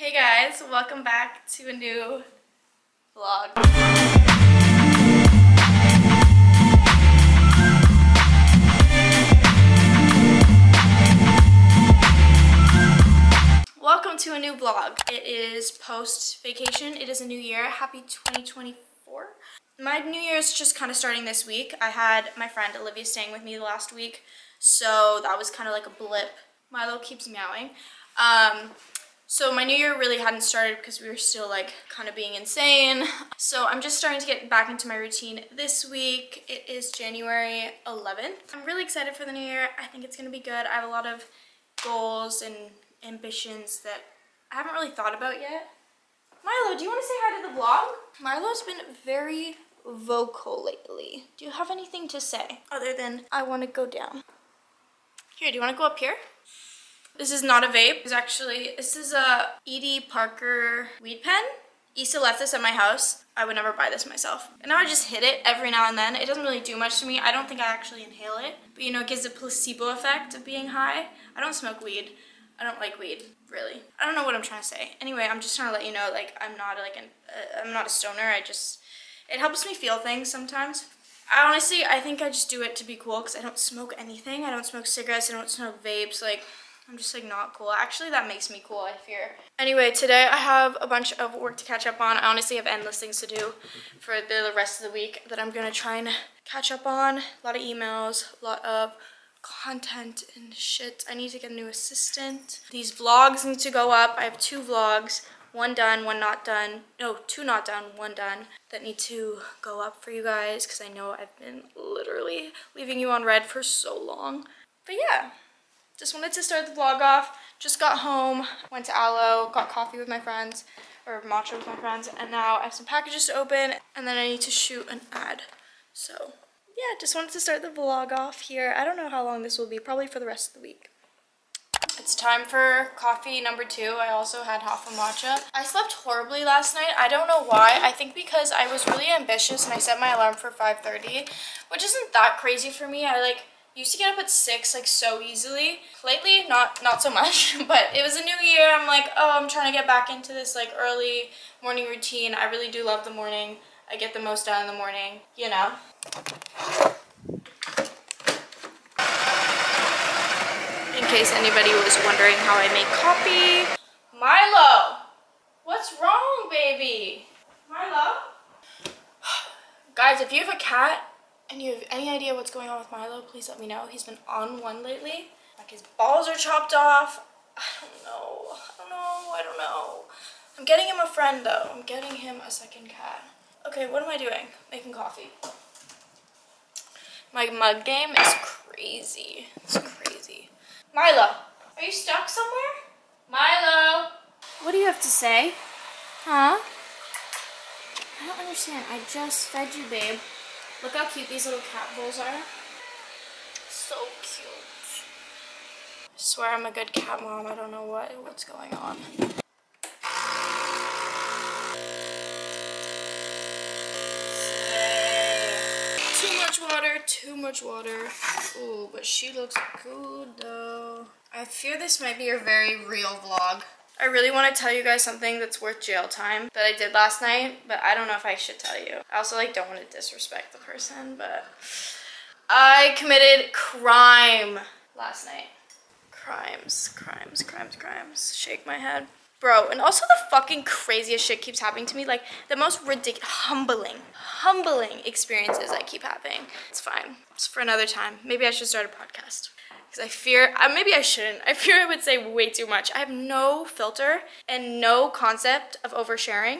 Hey guys, welcome back to a new vlog. Welcome to a new vlog. It is post-vacation. It is a new year. Happy 2024. My new year is just kind of starting this week. I had my friend Olivia staying with me the last week, so that was kind of like a blip. Milo keeps meowing. So my new year really hadn't started because we were still like kind of being insane. So I'm just starting to get back into my routine this week. It is January 11th. I'm really excited for the new year. I think it's gonna be good. I have a lot of goals and ambitions that I haven't really thought about yet. Milo, do you wanna say hi to the vlog? Milo's been very vocal lately. Do you have anything to say other than I wanna go down? Here, do you wanna go up here? This is not a vape. It's actually, this is a Edie Parker weed pen. Issa left this at my house. I would never buy this myself. And now I just hit it every now and then. It doesn't really do much to me. I don't think I actually inhale it. But you know, it gives a placebo effect of being high. I don't smoke weed. I don't like weed, really. I don't know what I'm trying to say. Anyway, I'm just trying to let you know, like, I'm not a stoner. It helps me feel things sometimes. Honestly, I think I just do it to be cool because I don't smoke anything. I don't smoke cigarettes. I don't smoke vapes. Like, I'm just like not cool. Actually, that makes me cool, I fear. Anyway, today I have a bunch of work to catch up on. I honestly have endless things to do for the rest of the week that I'm gonna try and catch up on. A lot of emails, a lot of content and shit. I need to get a new assistant. These vlogs need to go up. I have two vlogs, one done, one not done. No, two not done, one done, that need to go up for you guys because I know I've been literally leaving you on red for so long. But yeah. Just wanted to start the vlog off. Just got home, went to Aloe, got coffee with my friends, or matcha with my friends, and now I have some packages to open, and then I need to shoot an ad. So yeah, just wanted to start the vlog off here. I don't know how long this will be, probably for the rest of the week. It's time for coffee number 2. I also had half a matcha. I slept horribly last night. I don't know why. I think because I was really ambitious and I set my alarm for 5:30, which isn't that crazy for me. I like used to get up at 6 like so easily. Lately, not so much, but it was a new year. I'm like, oh, I'm trying to get back into this like early morning routine. I really do love the morning. I get the most done in the morning, you know. In case anybody was wondering how I make coffee. Milo, what's wrong, baby? Milo? Guys, if you have a cat, and you have any idea what's going on with Milo, please let me know. He's been on one lately. Like his balls are chopped off. I don't know. I'm getting him a friend though. I'm getting him a second cat. Okay, what am I doing? Making coffee. My mug game is crazy. It's crazy. Milo, are you stuck somewhere? Milo! What do you have to say? Huh? I don't understand. I just fed you, babe. Look how cute these little cat bowls are. So cute. I swear I'm a good cat mom. I don't know what's going on. Too much water, too much water. Ooh, but she looks good though. I fear this might be a very real vlog. I really want to tell you guys something that's worth jail time that I did last night, but I don't know if I should tell you. I also like don't want to disrespect the person, but I committed crime last night. Crimes. Shake my head. Bro, and also the fucking craziest shit keeps happening to me. Like the most ridiculous, humbling experiences I keep having. It's fine. It's for another time. Maybe I should start a podcast. Because I fear, maybe I shouldn't. I fear I would say way too much. I have no filter and no concept of oversharing.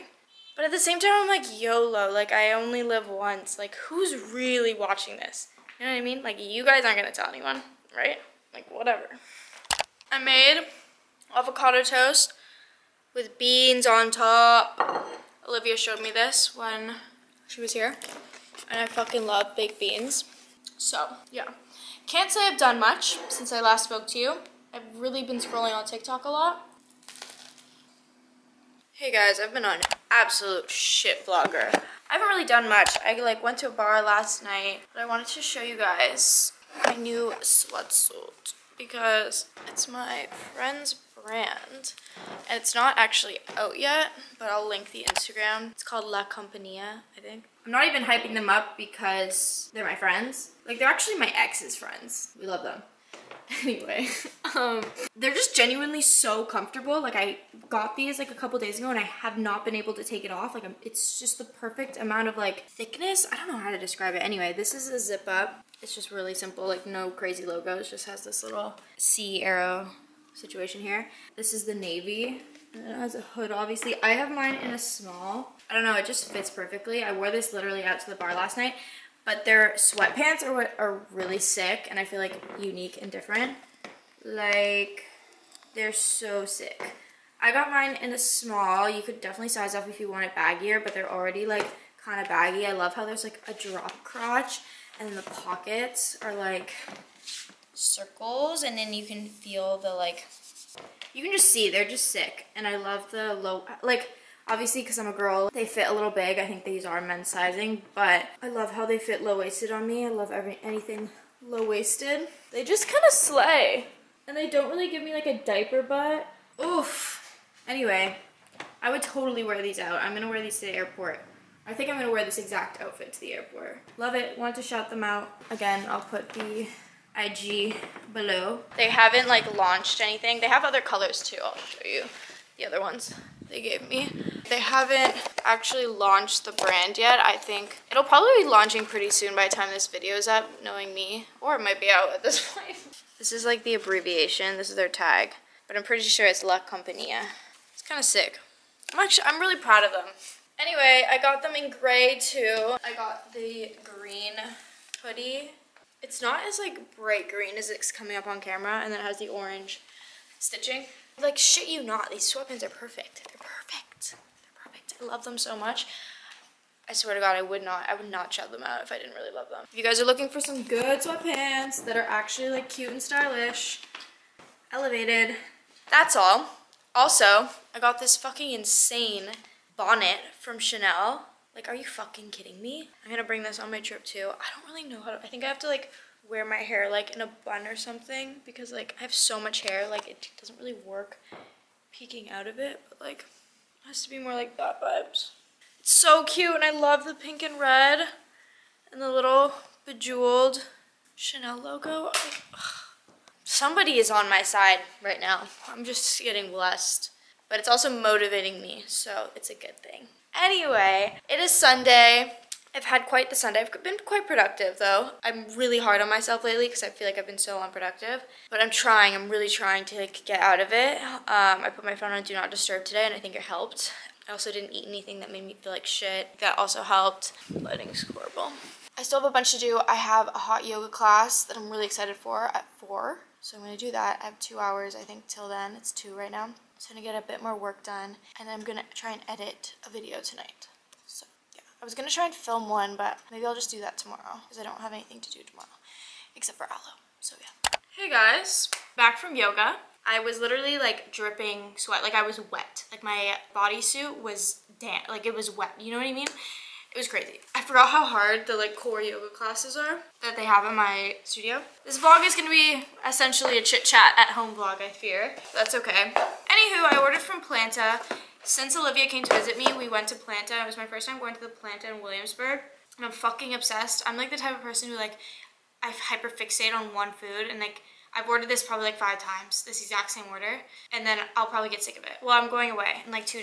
But at the same time, I'm like, YOLO. Like, I only live once. Like, who's really watching this? You know what I mean? Like, you guys aren't going to tell anyone, right? Like, whatever. I made avocado toast with beans on top. Olivia showed me this when she was here. And I fucking love baked beans. So, yeah. Can't say I've done much since I last spoke to you. I've really been scrolling on TikTok a lot. Hey guys, I've been on an absolute shit vlogger. I haven't really done much. I like went to a bar last night, but I wanted to show you guys my new sweatsuit because it's my friend's brand. And it's not actually out yet, but I'll link the Instagram. It's called La Compañía, I think. I'm not even hyping them up because they're my friends. Like, they're actually my ex's friends. We love them. Anyway, they're just genuinely so comfortable. Like, I got these like a couple days ago and I have not been able to take it off. Like, it's just the perfect amount of like thickness. I don't know how to describe it. Anyway, this is a zip up. It's just really simple, like no crazy logos. Just has this little sea arrow situation here. This is the navy. And it has a hood, obviously. I have mine in a small. I don't know, it just fits perfectly. I wore this literally out to the bar last night. But their sweatpants are what are really sick and I feel like unique and different. Like, they're so sick. I got mine in a small. You could definitely size up if you want it baggier, but they're already like kind of baggy. I love how there's like a drop crotch and the pockets are like circles, and then you can feel the like, you can just see, they're just sick. And I love the low, like, obviously, because I'm a girl, they fit a little big. I think these are men's sizing, but I love how they fit low-waisted on me. I love anything low-waisted. They just kind of slay. And they don't really give me like a diaper butt. Oof. Anyway, I would totally wear these out. I'm going to wear these to the airport. I think I'm going to wear this exact outfit to the airport. Love it. Want to shout them out. Again, I'll put the IG below. They haven't like launched anything. They have other colors too. I'll show you the other ones they gave me. They haven't actually launched the brand yet. I think it'll probably be launching pretty soon by the time this video is up, knowing me, or it might be out at this point. This is like the abbreviation. This is their tag, but I'm pretty sure it's La Compañía. It's kind of sick. I'm really proud of them. Anyway, I got them in gray too. I got the green hoodie. It's not as like bright green as it's coming up on camera, and then it has the orange stitching. Like, shit you not, these sweatpants are perfect. They're perfect. They're perfect. I love them so much. I swear to God, I would not shout them out if I didn't really love them. If you guys are looking for some good sweatpants that are actually like cute and stylish, elevated, that's all. Also, I got this fucking insane bonnet from Chanel. Like, are you fucking kidding me? I'm gonna bring this on my trip too. I don't really know how to, I think I have to like wear my hair like in a bun or something, because like I have so much hair, like it doesn't really work peeking out of it, but like it has to be more like that vibes. It's so cute, and I love the pink and red and the little bejeweled Chanel logo. Somebody is on my side right now. I'm just getting blessed, but it's also motivating me, so it's a good thing. Anyway, it is Sunday. I've had quite the Sunday. I've been quite productive though. I'm really hard on myself lately because I feel like I've been so unproductive. But I'm really trying to like get out of it. I put my phone on Do Not Disturb today and I think it helped. I also didn't eat anything that made me feel like shit. That also helped. Lighting's horrible. I still have a bunch to do. I have a hot yoga class that I'm really excited for at 4. So I'm gonna do that. I have 2 hours I think till then. It's 2 right now. So I'm gonna get a bit more work done. And I'm gonna try and edit a video tonight. I was gonna try and film one, but maybe I'll just do that tomorrow because I don't have anything to do tomorrow except for aloe, so yeah. Hey guys, back from yoga. I was literally like dripping sweat, like I was wet. Like my bodysuit was damp, like it was wet, you know what I mean? It was crazy. I forgot how hard the like core yoga classes are that they have in my studio. This vlog is gonna be essentially a chit chat at home vlog, I fear. That's okay. Anywho, I ordered from Planta. Since Olivia came to visit me, we went to Planta. It was my first time going to the Planta in Williamsburg, and I'm fucking obsessed. I'm like the type of person who like, I hyperfixate on one food, and like, I've ordered this probably like 5 times, this exact same order, and then I'll probably get sick of it. Well, I'm going away in like 2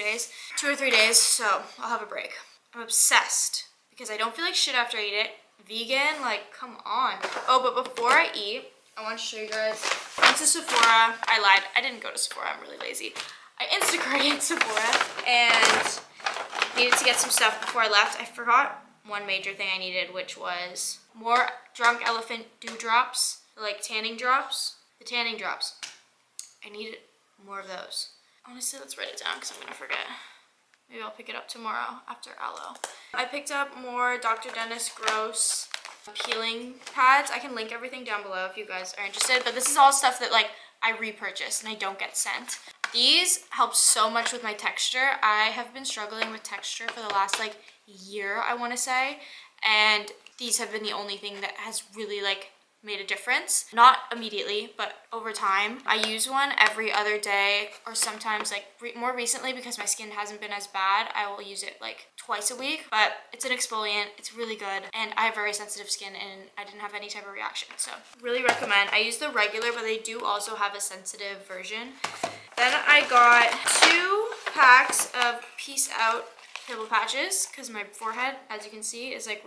or 3 days, so I'll have a break. I'm obsessed because I don't feel like shit after I eat it. Vegan, like, come on. Oh, but before I eat, I want to show you guys. I went to Sephora. I lied. I didn't go to Sephora. I'm really lazy. I Instagrammed Sephora and needed to get some stuff before I left. I forgot one major thing I needed, which was more Drunk Elephant dewdrops, like tanning drops. The tanning drops. I needed more of those. Honestly, let's write it down because I'm going to forget. Maybe I'll pick it up tomorrow after aloe. I picked up more Dr. Dennis Gross peeling pads. I can link everything down below if you guys are interested, but this is all stuff that like I repurchase and I don't get sent. These help so much with my texture. I have been struggling with texture for the last like year, I want to say, and these have been the only thing that has really like made a difference. Not immediately, but over time. I use one every other day, or sometimes like more recently, because my skin hasn't been as bad, I will use it like twice a week. But it's an exfoliant, it's really good, and I have very sensitive skin and I didn't have any type of reaction, so really recommend. I use the regular, but they do also have a sensitive version. Then I got 2 packs of Peace Out pimple patches, because my forehead, as you can see, is like,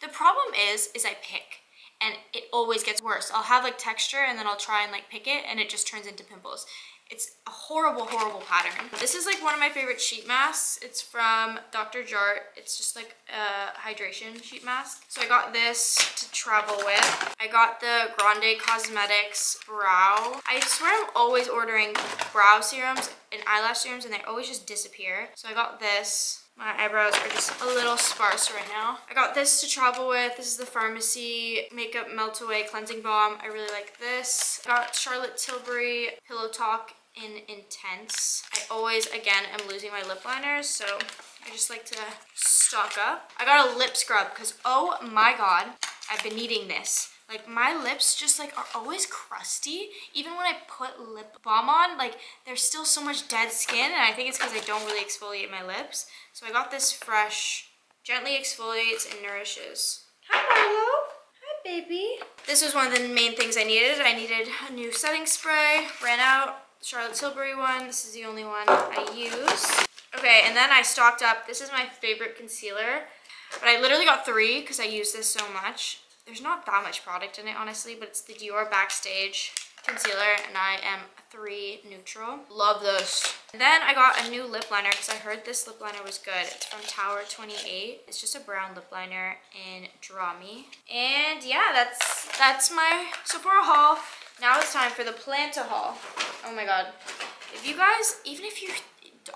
the problem is I pick and it always gets worse. I'll have like texture and then I'll try and like pick it and it just turns into pimples. It's a horrible, horrible pattern. This is like one of my favorite sheet masks. It's from Dr. Jart. It's just like a hydration sheet mask. So I got this to travel with. I got the Grande Cosmetics brow. I swear I'm always ordering brow serums and eyelash serums and they always just disappear. So I got this. My eyebrows are just a little sparse right now. I got this to travel with. This is the Pharmacy Makeup Melt Away Cleansing Balm. I really like this. I got Charlotte Tilbury Pillow Talk in Intense. I always, again, am losing my lip liners, so I just like to stock up. I got a lip scrub because, oh my god, I've been needing this. Like, my lips just like are always crusty. Even when I put lip balm on, like there's still so much dead skin, and I think it's because I don't really exfoliate my lips. So I got this Fresh, gently exfoliates and nourishes. Hi Milo, hi baby. This was one of the main things I needed. I needed a new setting spray, ran out, Charlotte Tilbury one. This is the only one I use. Okay, and then I stocked up. This is my favorite concealer, but I literally got 3 because I use this so much. There's not that much product in it, honestly, but it's the Dior Backstage concealer, and I am 3 neutral. Love those. And then I got a new lip liner because I heard this lip liner was good. It's from Tower 28. It's just a brown lip liner in Draw Me. And yeah, that's my Sephora haul. Now it's time for the Planta haul. Oh my god. If you guys, even if you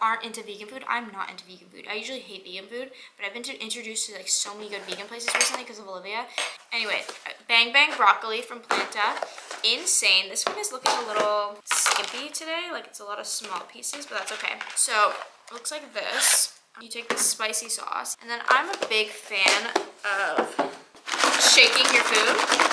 aren't into vegan food, I'm not into vegan food. I usually hate vegan food, but I've been introduced to like so many good vegan places recently because of Olivia. Anyway, Bang Bang Broccoli from Planta. Insane. This one is looking a little skimpy today. Like, it's a lot of small pieces, but that's okay. So it looks like this. You take the spicy sauce, and then I'm a big fan of shaking your food.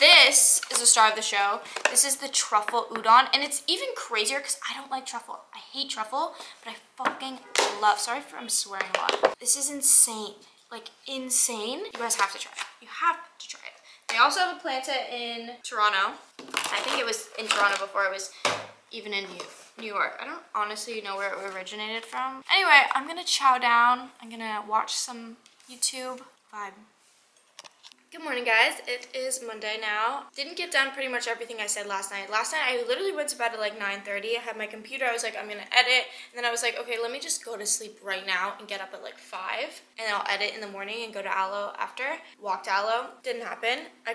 This is the star of the show. This is the truffle udon, and it's even crazier because I don't like truffle. I hate truffle, but I fucking love, sorry for I'm swearing a lot. This is insane, like insane. You guys have to try it. You have to try it. They also have a Planta in Toronto. I think it was in Toronto before it was even in New York. I don't honestly know where it originated from. Anyway, I'm gonna chow down. I'm gonna watch some YouTube vibe. Good morning guys, it is Monday now. Didn't get done pretty much everything I said last night. Last night I literally went to bed at like 9:30. I had my computer, I was like, I'm gonna edit. And then I was like, okay, let me just go to sleep right now and get up at like 5. And I'll edit in the morning and go to Aloe after. Walked Aloe, didn't happen. I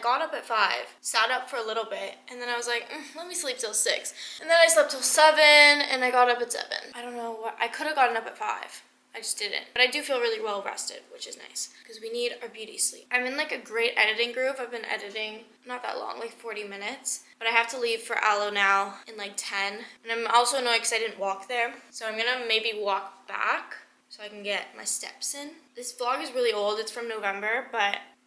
got up at 5, sat up for a little bit. And then I was like, let me sleep till 6. And then I slept till 7 and I got up at 7. I don't know what, I could have gotten up at 5. I just didn't, but I do feel really well rested, which is nice because we need our beauty sleep. I'm in like a great editing groove. I've been editing not that long, like 40 minutes, but I have to leave for Aloe now in like 10, and I'm also annoyed because I didn't walk there, so I'm gonna maybe walk back so I can get my steps in. This vlog is really old. It's from November,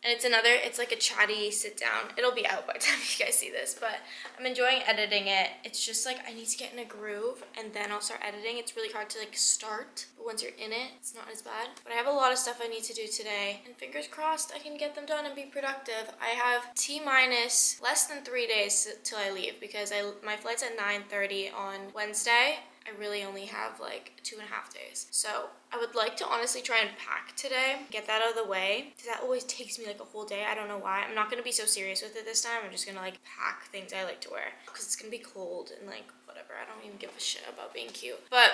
and it's like a chatty sit down. It'll be out by the time you guys see this, but I'm enjoying editing it. It's just like, I need to get in a groove and then I'll start editing. It's really hard to like start, but once you're in it, it's not as bad. But I have a lot of stuff I need to do today, and fingers crossed I can get them done and be productive. I have T- less than 3 days till I leave because my flight's at 9:30 on Wednesday. I really only have like 2.5 days. So I would like to honestly try and pack today, get that out of the way, because that always takes me like a whole day. I don't know why. I'm not going to be so serious with it this time. I'm just going to like pack things I like to wear because it's going to be cold and like whatever. I don't even give a shit about being cute. But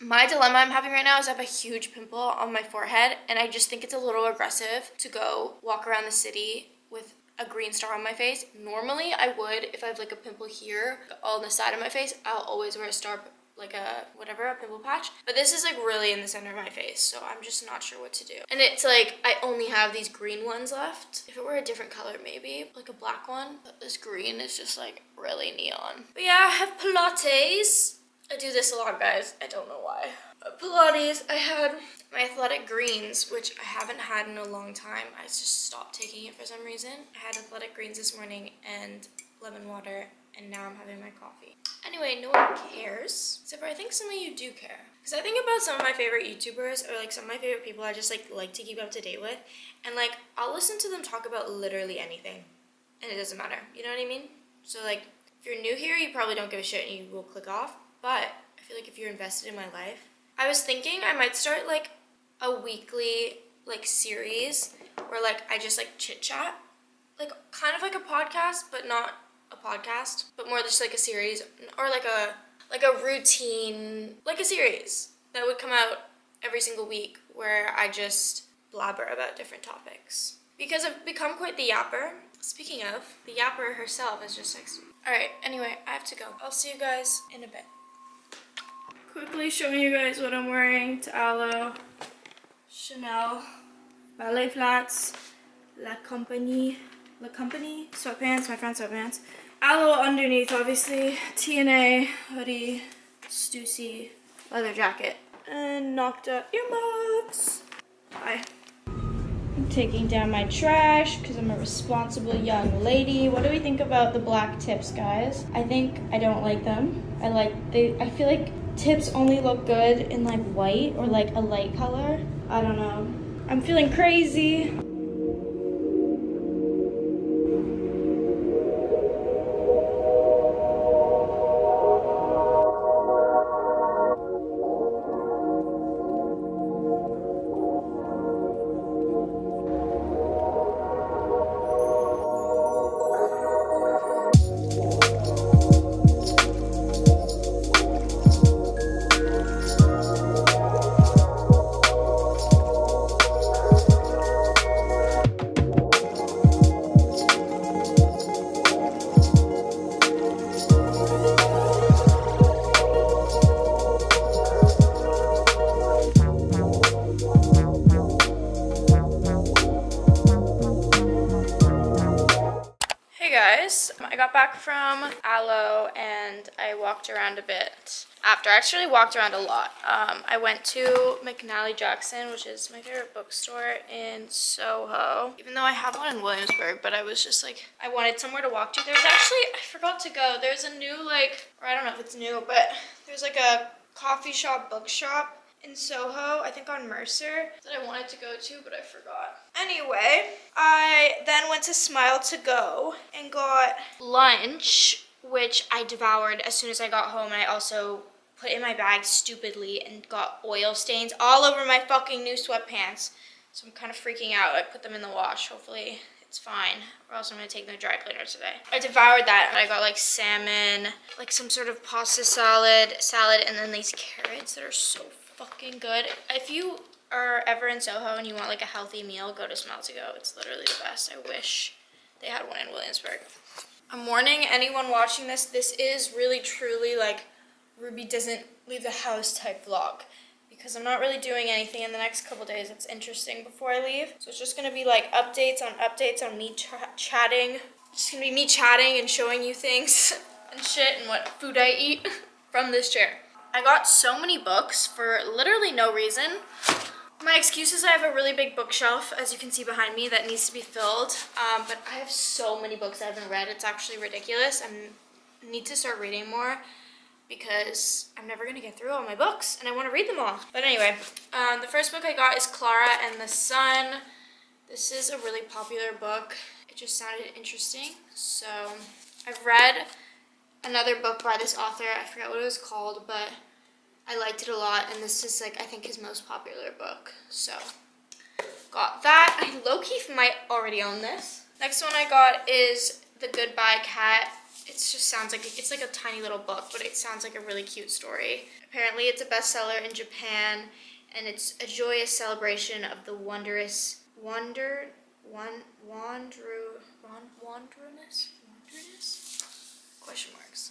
my dilemma I'm having right now is I have a huge pimple on my forehead, and I just think it's a little aggressive to go walk around the city with a green star on my face. Normally I would, if I have like a pimple here on the side of my face, I'll always wear a star, like a pimple patch, but this is like really in the center of my face, so I'm just not sure what to do. And it's like, I only have these green ones left. If it were a different color, maybe like a black one, but this green is just like really neon. But yeah, I have Pilates. I do this a lot, guys. I don't know why. Pilates, I had my Athletic Greens, which I haven't had in a long time. I just stopped taking it for some reason. I had Athletic Greens this morning and lemon water, and now I'm having my coffee. Anyway, no one cares, except for I think some of you do care. Because I think about some of my favorite YouTubers, or like some of my favorite people I just like to keep up to date with. And like, I'll listen to them talk about literally anything, and it doesn't matter. You know what I mean? So like, if you're new here, you probably don't give a shit and you will click off. But I feel like if you're invested in my life, I was thinking I might start like a weekly like series where like I just like chit chat, like kind of like a podcast, but not a podcast, but more just like a series, or like a routine, like a series that would come out every single week where I just blabber about different topics, because I've become quite the yapper. Speaking of, the yapper herself is just sexy. All right, anyway, I have to go. I'll see you guys in a bit. Quickly showing you guys what I'm wearing. Aloe, Chanel, ballet flats, La Compagnie sweatpants, my friend's sweatpants. Aloe underneath, obviously. TNA hoodie, Stussy leather jacket, and knocked up earmuffs. Bye. I'm taking down my trash because I'm a responsible young lady. What do we think about the black tips, guys? I think I don't like them. I feel like tips only look good in like white or like a light color. I don't know. I'm feeling crazy. I got back from Aloe and I walked around a bit after. I actually walked around a lot. I went to McNally Jackson, which is my favorite bookstore in Soho, even though I have one in Williamsburg, but I was just like, I wanted somewhere to walk to. There's actually, I forgot to go. There's a new like, or I don't know if it's new, but there's like a coffee shop, book shop in Soho, I think on Mercer, that I wanted to go to, but I forgot. Anyway, I then went to Smile To Go and got lunch, which I devoured as soon as I got home. And I also put in my bag stupidly and got oil stains all over my fucking new sweatpants. So I'm kind of freaking out. I put them in the wash. Hopefully it's fine, or else I'm gonna take no dry cleaner today. I devoured that. I got like salmon, like some sort of pasta salad, and then these carrots that are so fucking good. If you are ever in Soho and you want like a healthy meal, go to Smile To Go. It's literally the best. I wish they had one in Williamsburg. I'm warning anyone watching this, this is really truly like Ruby doesn't leave the house type vlog, because I'm not really doing anything in the next couple days that's interesting before I leave. So it's just gonna be like updates on me chatting. It's just gonna be me chatting and showing you things and shit and what food I eat from this chair. I got so many books for literally no reason. My excuse is I have a really big bookshelf, as you can see behind me, that needs to be filled. But I have so many books I haven't read. It's actually ridiculous. I need to start reading more, because I'm never gonna get through all my books and I wanna read them all. But anyway, the first book I got is Clara and the Sun. This is a really popular book. It just sounded interesting. So I've read another book by this author. I forgot what it was called, but I liked it a lot, and this is like I think his most popular book, so got that. I low-key might already own this. Next one I got is The Goodbye Cat. It just sounds like it's like a tiny little book, but it sounds like a really cute story. Apparently it's a bestseller in Japan, and it's a joyous celebration of the wondrousness? Question marks.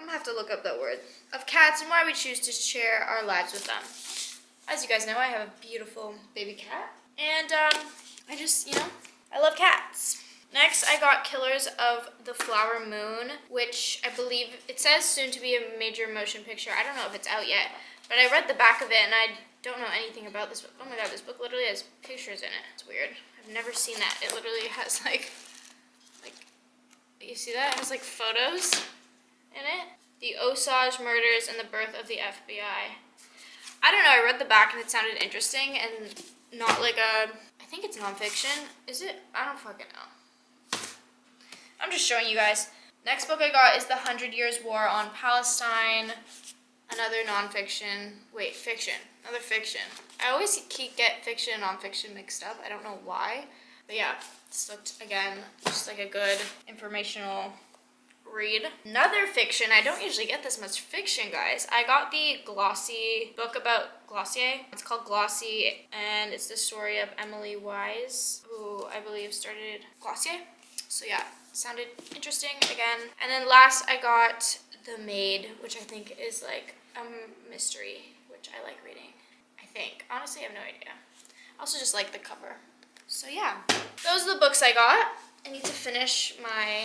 I'm gonna have to look up that word. Of cats and why we choose to share our lives with them. As you guys know, I have a beautiful baby cat. And I just, you know, I love cats. Next, I got Killers of the Flower Moon, which I believe it says soon to be a major motion picture. I don't know if it's out yet, but I read the back of it and I don't know anything about this book. Oh my god, this book literally has pictures in it. It's weird. I've never seen that. It literally has like you see that? It has like photos in it. The Osage Murders and the Birth of the FBI. I don't know, I read the back and it sounded interesting and not like a, I think it's nonfiction. Is it? I don't fucking know. I'm just showing you guys. Next book I got is The 100 Years' War on Palestine. Another nonfiction. Wait, fiction. Another fiction. I always keep get fiction and nonfiction mixed up. I don't know why. But yeah, this looked, again, just like a good informational read. Another fiction. I don't usually get this much fiction, guys. I got the Glossier book about Glossier. It's called Glossier, and it's the story of Emily Wise, who I believe started Glossier. So yeah, sounded interesting again. And then last, I got The Maid, which I think is like a mystery, which I like reading, I think. Honestly, I have no idea. I also just like the cover. So yeah, those are the books I got. I need to finish my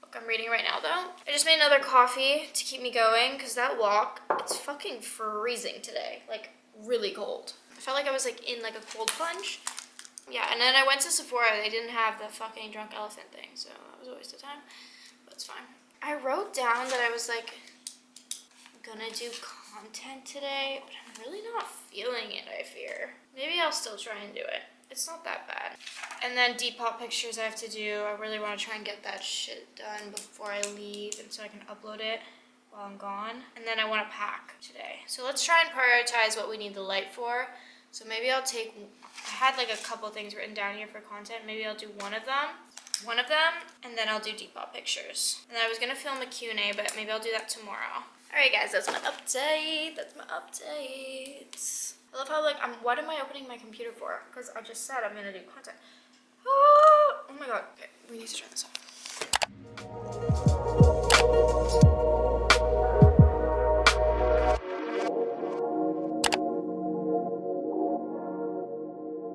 book I'm reading right now though. I just made another coffee to keep me going because that walk, it's fucking freezing today, like really cold. I felt like I was like in like a cold plunge. Yeah, and then I went to Sephora. They didn't have the fucking Drunk Elephant thing, so that was a waste of time, but it's fine. I wrote down that I was like, gonna do content today, but I'm really not feeling it, I fear. Maybe I'll still try and do it. It's not that bad. And then Depop pictures I have to do. I really want to try and get that shit done before I leave and so I can upload it while I'm gone. And then I want to pack today. So let's try and prioritize what we need the light for. So maybe I'll take, I had like a couple things written down here for content. Maybe I'll do one of them, and then I'll do Depop pictures. And I was gonna film a Q&A, but maybe I'll do that tomorrow. All right, guys, that's my update. That's my updates. I love how like, what am I opening my computer for? Because I just said I'm gonna do content. Oh, oh my God, okay, we need to turn this off.